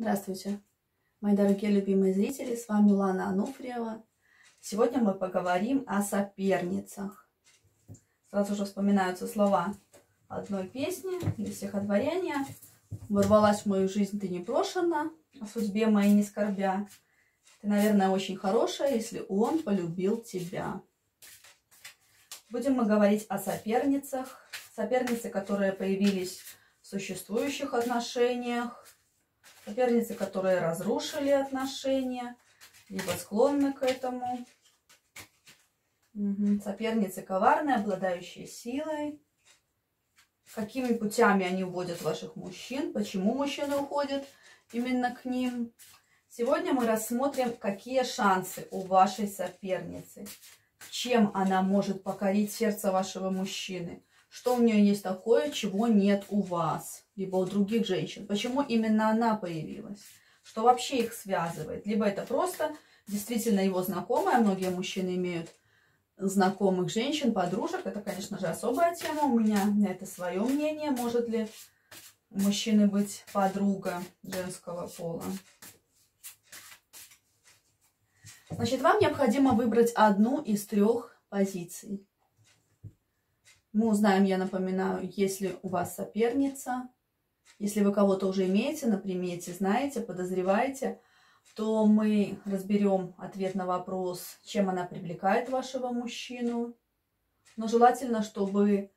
Здравствуйте, мои дорогие любимые зрители, с вами Лана Ануфриева. Сегодня мы поговорим о соперницах. Сразу же вспоминаются слова одной песни из стихотворения. «Ворвалась в мою жизнь ты не брошена, о судьбе моей не скорбя. Ты, наверное, очень хорошая, если он полюбил тебя». Будем мы говорить о соперницах. Соперницы, которые появились в существующих отношениях. Соперницы, которые разрушили отношения, либо склонны к этому. Соперницы коварные, обладающие силой. Какими путями они уводят ваших мужчин, почему мужчины уходят именно к ним. Сегодня мы рассмотрим, какие шансы у вашей соперницы. Чем она может покорить сердце вашего мужчины. Что у нее есть такое, чего нет у вас, либо у других женщин? Почему именно она появилась? Что вообще их связывает? Либо это просто действительно его знакомая. Многие мужчины имеют знакомых женщин, подружек. Это, конечно же, особая тема у меня. Это свое мнение. Может ли у мужчины быть подруга женского пола? Значит, вам необходимо выбрать одну из трех позиций. Мы узнаем, я напоминаю, есть ли у вас соперница. Если вы кого-то уже имеете на примете, знаете, подозреваете, то мы разберем ответ на вопрос, чем она привлекает вашего мужчину. Но желательно, чтобы,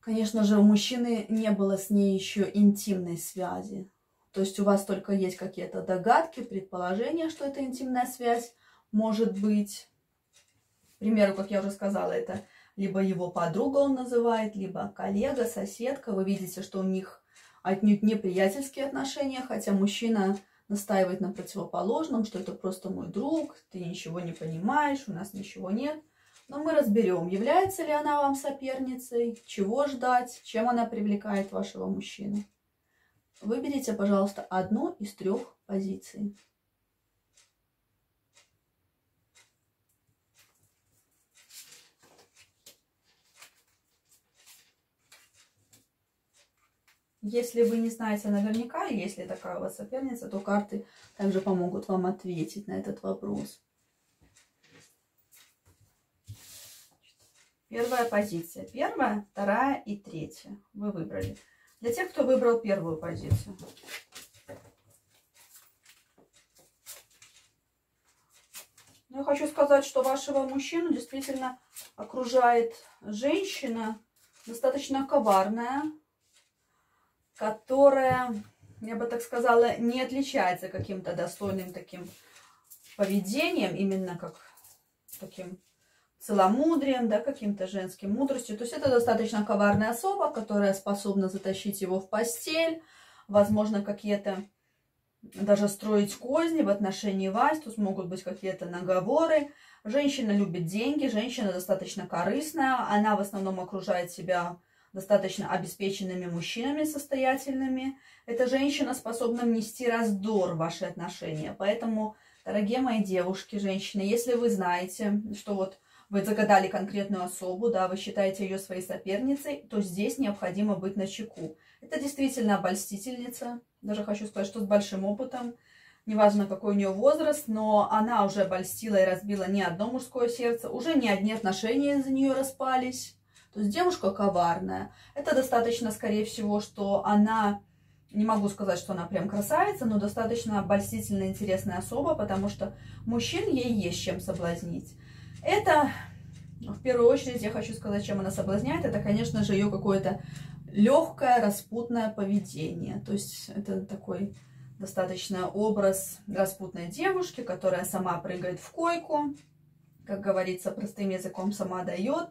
конечно же, у мужчины не было с ней еще интимной связи. То есть у вас только есть какие-то догадки, предположения, что это интимная связь может быть. К примеру, как я уже сказала, это... либо его подруга он называет, либо коллега, соседка. Вы видите, что у них отнюдь не приятельские отношения, хотя мужчина настаивает на противоположном, что это просто мой друг, ты ничего не понимаешь, у нас ничего нет. Но мы разберем, является ли она вам соперницей, чего ждать, чем она привлекает вашего мужчину. Выберите, пожалуйста, одну из трех позиций. Если вы не знаете наверняка, если такая у вас соперница, то карты также помогут вам ответить на этот вопрос. Первая позиция. Первая, вторая и третья. Вы выбрали. Для тех, кто выбрал первую позицию. Я хочу сказать, что вашего мужчину действительно окружает женщина достаточно коварная, которая, я бы так сказала, не отличается каким-то достойным таким поведением, именно как таким целомудрием, да, каким-то женским мудростью. То есть это достаточно коварная особа, которая способна затащить его в постель, возможно, какие-то даже строить козни в отношении вас, тут могут быть какие-то наговоры. Женщина любит деньги, женщина достаточно корыстная, она в основном окружает себя достаточно обеспеченными мужчинами, состоятельными. Эта женщина способна внести раздор в ваши отношения. Поэтому, дорогие мои девушки, женщины, если вы знаете, что вот вы загадали конкретную особу, да, вы считаете ее своей соперницей, то здесь необходимо быть начеку. Это действительно обольстительница. Даже хочу сказать, что с большим опытом. Неважно, какой у нее возраст, но она уже обольстила и разбила не одно мужское сердце. Уже не одни отношения за нее распались. То есть девушка коварная. Это достаточно, скорее всего, что она, не могу сказать, что она прям красавица, но достаточно обольстительно интересная особа, потому что мужчин ей есть чем соблазнить. Это, в первую очередь, я хочу сказать, чем она соблазняет. Это, конечно же, ее какое-то легкое, распутное поведение. То есть это такой достаточно образ распутной девушки, которая сама прыгает в койку, как говорится, простым языком сама дает.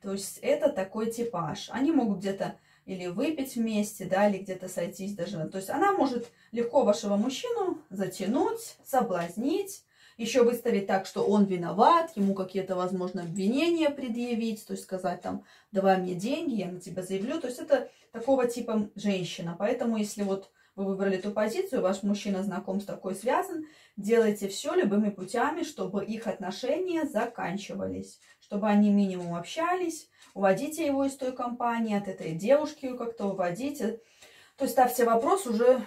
То есть это такой типаж. Они могут где-то или выпить вместе, да, или где-то сойтись даже. То есть она может легко вашего мужчину затянуть, соблазнить, еще выставить так, что он виноват, ему какие-то, возможно, обвинения предъявить, то есть сказать там, давай мне деньги, я на тебя заявлю. То есть это такого типа женщина. Поэтому если вот вы выбрали эту позицию, ваш мужчина знаком с такой, связан, делайте все любыми путями, чтобы их отношения заканчивались, чтобы они минимум общались, уводите его из той компании, от этой девушки как-то уводите. То есть ставьте вопрос уже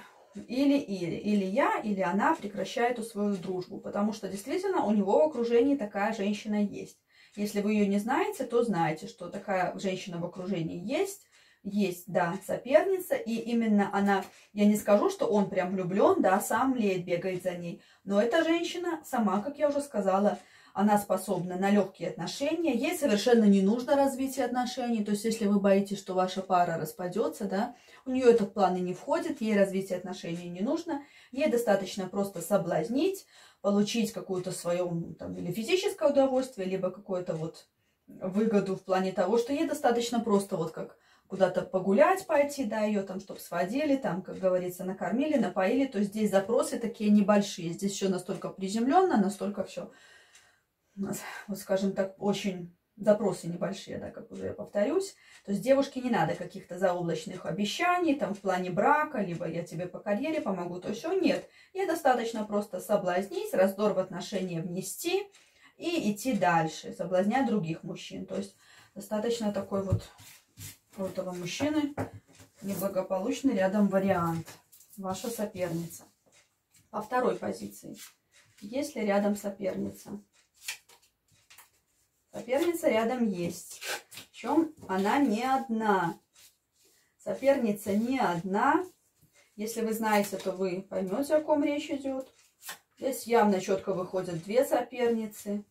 Или я, или она прекращает эту свою дружбу, потому что действительно у него в окружении такая женщина есть. Если вы ее не знаете, то знаете, что такая женщина в окружении есть. Есть, да, соперница, и именно она, я не скажу, что он прям влюблен, да, сам леет, бегает за ней, но эта женщина сама, как я уже сказала, она способна на легкие отношения, ей совершенно не нужно развитие отношений, то есть если вы боитесь, что ваша пара распадется, да, у нее это в планы не входит, ей развитие отношений не нужно, ей достаточно просто соблазнить, получить какое-то свое там, или физическое удовольствие, либо какое-то вот выгоду в плане того, что ей достаточно просто вот как куда-то погулять пойти, да, ее там, чтобы сводили, там, как говорится, накормили, напоили. То есть здесь запросы такие небольшие. Здесь все настолько приземленно, настолько все, вот скажем так, очень запросы небольшие, да, как уже я повторюсь. То есть девушке не надо каких-то заоблачных обещаний, там, в плане брака, либо я тебе по карьере помогу, то все. Нет, ей достаточно просто соблазнить, раздор в отношения внести и идти дальше, соблазнять других мужчин. То есть достаточно такой вот... У этого мужчины неблагополучный рядом вариант. Ваша соперница. По второй позиции. Есть ли рядом соперница? Соперница рядом есть. Причем она не одна. Соперница не одна. Если вы знаете, то вы поймете, о ком речь идет. Здесь явно четко выходят две соперницы.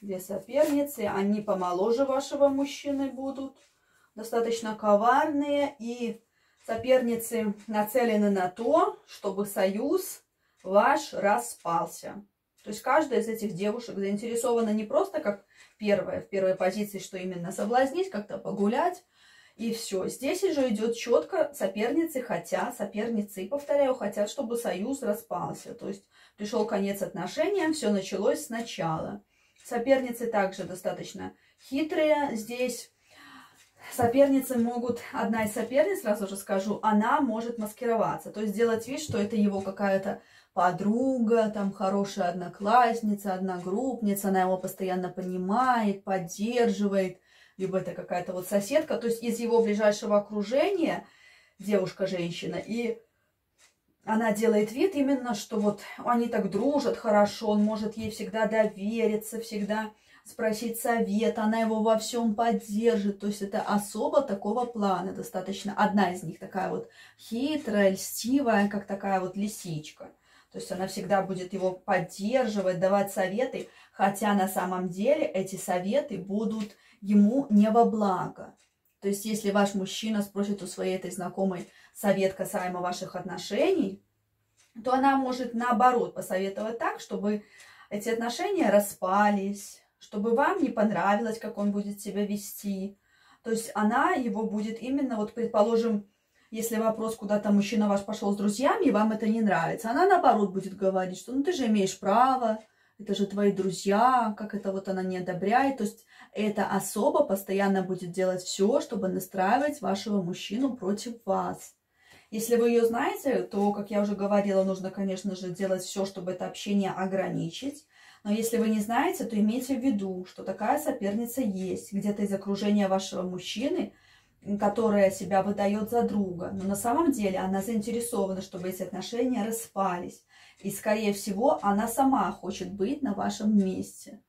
Две соперницы. Они помоложе вашего мужчины будут. Достаточно коварные, и соперницы нацелены на то, чтобы союз ваш распался. То есть каждая из этих девушек заинтересована не просто как первая, в первой позиции, что именно соблазнить, как-то погулять, и все. Здесь уже идет четко, соперницы, повторяю, хотят, чтобы союз распался. То есть пришел конец отношениям, все началось сначала. Соперницы также достаточно хитрые здесь. Соперницы могут, одна из соперниц, сразу же скажу, она может маскироваться, то есть делать вид, что это его какая-то подруга, там хорошая одноклассница, одногруппница, она его постоянно понимает, поддерживает, либо это какая-то вот соседка, то есть из его ближайшего окружения девушка-женщина, и она делает вид именно, что вот они так дружат хорошо, он может ей всегда довериться, всегда... спросить совет, она его во всем поддержит. То есть это особо такого плана достаточно. Одна из них такая вот хитрая, льстивая, как такая вот лисичка. То есть она всегда будет его поддерживать, давать советы, хотя на самом деле эти советы будут ему не во благо. То есть если ваш мужчина спросит у своей этой знакомой совет касаемо ваших отношений, то она может наоборот посоветовать так, чтобы эти отношения распались, чтобы вам не понравилось, как он будет себя вести. То есть она его будет именно, вот предположим, если вопрос, куда-то мужчина ваш пошел с друзьями, и вам это не нравится, она наоборот будет говорить, что ну ты же имеешь право, это же твои друзья, как это вот она не одобряет. То есть эта особа постоянно будет делать все, чтобы настраивать вашего мужчину против вас. Если вы ее знаете, то, как я уже говорила, нужно, конечно же, делать все, чтобы это общение ограничить. Но если вы не знаете, то имейте в виду, что такая соперница есть где-то из окружения вашего мужчины, которая себя выдает за друга. Но на самом деле она заинтересована, чтобы эти отношения распались. И, скорее всего, она сама хочет быть на вашем месте.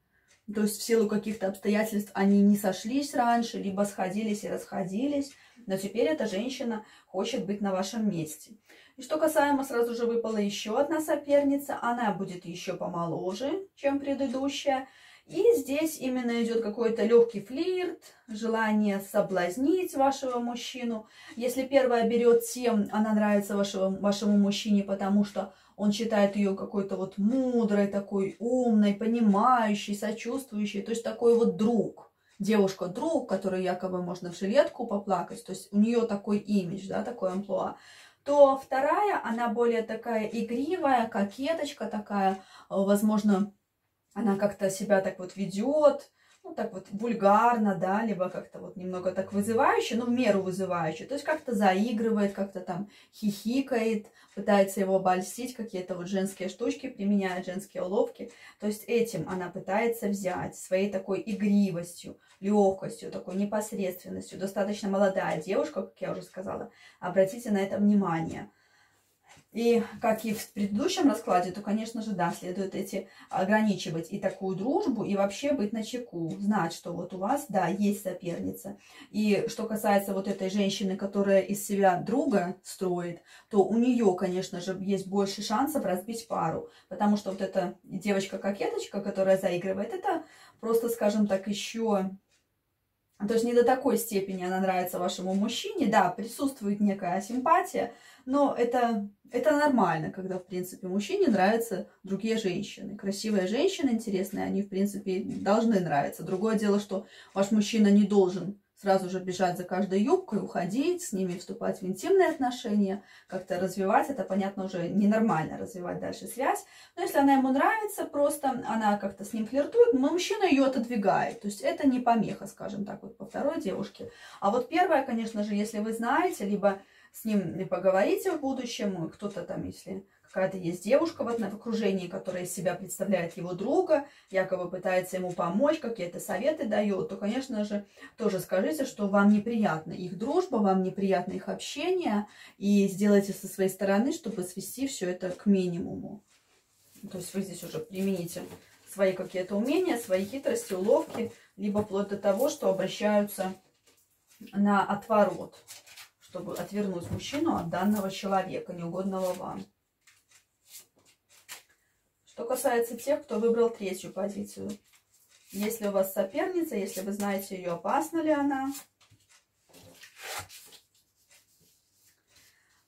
То есть в силу каких-то обстоятельств они не сошлись раньше, либо сходились и расходились. Но теперь эта женщина хочет быть на вашем месте. И что касаемо, сразу же выпала еще одна соперница. Она будет еще помоложе, чем предыдущая. И здесь именно идет какой-то легкий флирт, желание соблазнить вашего мужчину. Если первая берет тем, она нравится вашему мужчине, потому что он считает ее какой-то вот мудрой, такой умной, понимающей, сочувствующей. То есть такой вот друг. Девушка-друг, которую якобы можно в жилетку поплакать. То есть у нее такой имидж, да, такой амплуа. То вторая, она более такая игривая, кокеточка такая, возможно, она как-то себя так вот ведет, ну так вот вульгарно, да, либо как-то вот немного так вызывающе, но в меру вызывающе, то есть как-то заигрывает, как-то там хихикает, пытается его обольстить, какие-то вот женские штучки, применяет женские уловки, то есть этим она пытается взять, своей такой игривостью, легкостью, такой непосредственностью. Достаточно молодая девушка, как я уже сказала, обратите на это внимание. И как и в предыдущем раскладе, то, конечно же, да, следует эти ограничивать и такую дружбу, и вообще быть начеку, знать, что вот у вас, да, есть соперница. И что касается вот этой женщины, которая из себя друга строит, то у нее, конечно же, есть больше шансов разбить пару, потому что вот эта девочка-кокеточка, которая заигрывает, это просто, скажем так, еще... То есть не до такой степени она нравится вашему мужчине. Да, присутствует некая симпатия, но это нормально, когда, в принципе, мужчине нравятся другие женщины. Красивые женщины, интересные, они, в принципе, должны нравиться. Другое дело, что ваш мужчина не должен сразу же бежать за каждой юбкой, уходить, с ними вступать в интимные отношения, как-то развивать. Это, понятно, уже ненормально развивать дальше связь. Но если она ему нравится, просто она как-то с ним флиртует, мужчина ее отодвигает. То есть это не помеха, скажем так, вот по второй девушке. А вот первая, конечно же, если вы знаете, либо с ним поговорите в будущем, кто-то там, если... Какая-то есть девушка вот в окружении, которая из себя представляет его друга, якобы пытается ему помочь, какие-то советы дает, то, конечно же, тоже скажите, что вам неприятна их дружба, вам неприятно их общение, и сделайте со своей стороны, чтобы свести все это к минимуму. То есть вы здесь уже примените свои какие-то умения, свои хитрости, уловки, либо вплоть до того, что обращаются на отворот, чтобы отвернуть мужчину от данного человека, неугодного вам. Что касается тех, кто выбрал третью позицию. Если у вас соперница, если вы знаете ее, опасна ли она.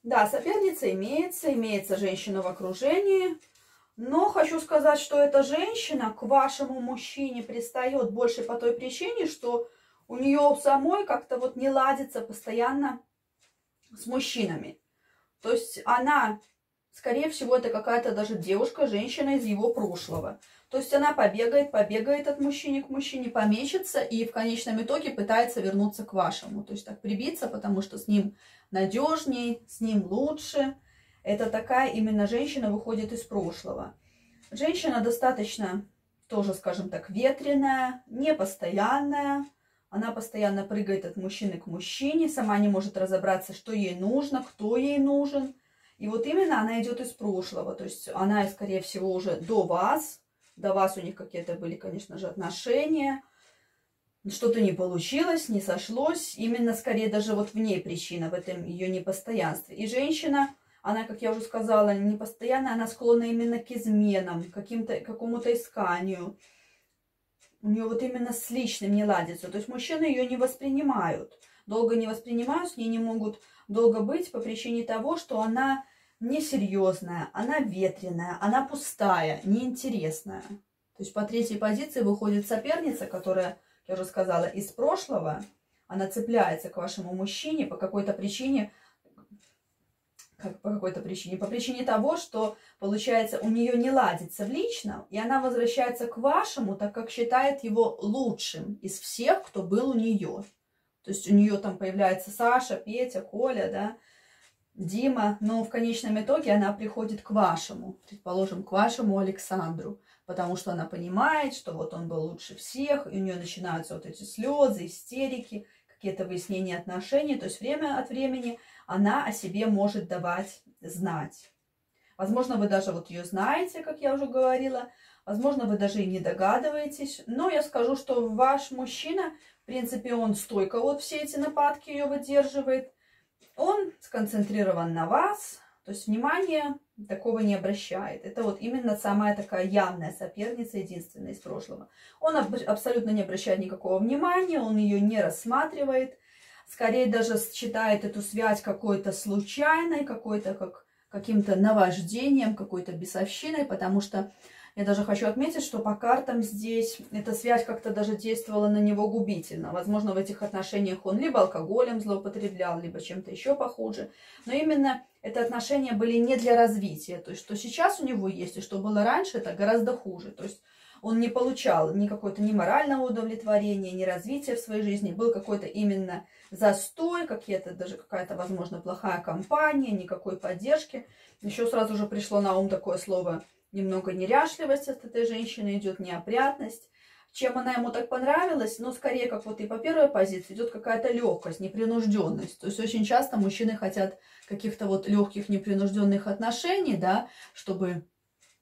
Да, соперница имеется женщина в окружении. Но хочу сказать, что эта женщина к вашему мужчине пристает больше по той причине, что у нее самой как-то вот не ладится постоянно с мужчинами. То есть она... Скорее всего, это какая-то даже девушка, женщина из его прошлого. То есть она побегает от мужчины к мужчине, помечется и в конечном итоге пытается вернуться к вашему. То есть так прибиться, потому что с ним надежней, с ним лучше. Это такая именно женщина выходит из прошлого. Женщина достаточно тоже, скажем так, ветреная, непостоянная. Она постоянно прыгает от мужчины к мужчине, сама не может разобраться, что ей нужно, кто ей нужен. И вот именно она идет из прошлого, то есть она, скорее всего, уже до вас у них какие-то были, конечно же, отношения, что-то не получилось, не сошлось, именно скорее даже вот в ней причина, в этом ее непостоянстве. И женщина, она, как я уже сказала, непостоянная, она склонна именно к изменам, к какому-то исканию. У нее вот именно с личным не ладится, то есть мужчины ее не воспринимают, долго не воспринимают, с ней не могут... долго быть по причине того, что она несерьезная, она ветреная, она пустая, неинтересная. То есть по третьей позиции выходит соперница, которая, я уже сказала, из прошлого. Она цепляется к вашему мужчине по какой-то причине, по причине того, что, получается, у нее не ладится в личном, и она возвращается к вашему, так как считает его лучшим из всех, кто был у нее. То есть у нее там появляется Саша, Петя, Коля, да, Дима. Но в конечном итоге она приходит к вашему, предположим, к вашему Александру. Потому что она понимает, что вот он был лучше всех. И у нее начинаются вот эти слезы, истерики, какие-то выяснения отношений. То есть время от времени она о себе может давать знать. Возможно, вы даже вот ее знаете, как я уже говорила. Возможно, вы даже и не догадываетесь. Но я скажу, что ваш мужчина... В принципе, он стойко вот все эти нападки ее выдерживает. Он сконцентрирован на вас, то есть внимания такого не обращает. Это вот именно самая такая явная соперница, единственная из прошлого. Он абсолютно не обращает никакого внимания, он ее не рассматривает. Скорее даже считает эту связь какой-то случайной, каким-то наваждением, какой-то бесовщиной, потому что... Я даже хочу отметить, что по картам здесь эта связь как-то даже действовала на него губительно. Возможно, в этих отношениях он либо алкоголем злоупотреблял, либо чем-то еще похуже. Но именно эти отношения были не для развития. То есть, что сейчас у него есть и что было раньше, это гораздо хуже. То есть, он не получал ни какого-то ни морального удовлетворения, ни развития в своей жизни. Был какой-то именно застой, какая-то, возможно, плохая компания, никакой поддержки. Еще сразу же пришло на ум такое слово... Немного неряшливость от этой женщины идет, неопрятность. чем она ему так понравилась, но скорее как вот и по первой позиции идет какая-то легкость, непринужденность. То есть очень часто мужчины хотят каких-то вот легких, непринужденных отношений, да, чтобы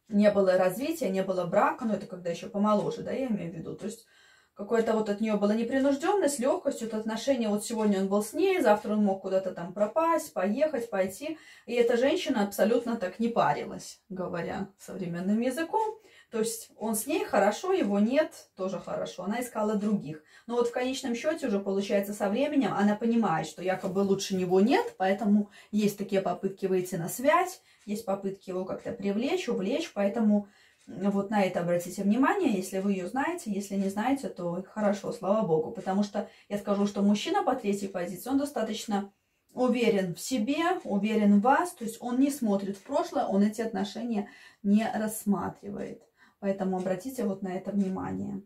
не было развития, не было брака, но это когда еще помоложе, да, я имею в виду. То есть какое-то вот от нее была непринужденность, легкость, вот отношения, вот сегодня он был с ней, завтра он мог куда-то там пропасть, поехать, пойти. И эта женщина абсолютно так не парилась, говоря современным языком. То есть он с ней хорошо, его нет, тоже хорошо. Она искала других. Но вот в конечном счете уже получается со временем она понимает, что якобы лучше него нет, поэтому есть такие попытки выйти на связь, есть попытки его как-то привлечь, увлечь. Поэтому вот на это обратите внимание, если вы ее знаете. Если не знаете, то хорошо, слава богу. Потому что я скажу, что мужчина по третьей позиции, он достаточно уверен в себе, уверен в вас. То есть он не смотрит в прошлое, он эти отношения не рассматривает. Поэтому обратите вот на это внимание.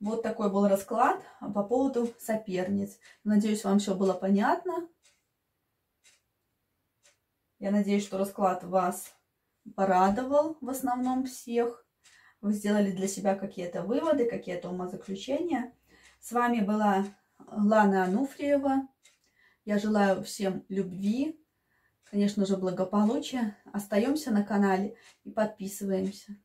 Вот такой был расклад по поводу соперниц. Надеюсь, вам все было понятно. Я надеюсь, что расклад вас порадовал в основном всех. Вы сделали для себя какие-то выводы, какие-то умозаключения. С вами была Лана Ануфриева. Я желаю всем любви, конечно же, благополучия. Остаемся на канале и подписываемся.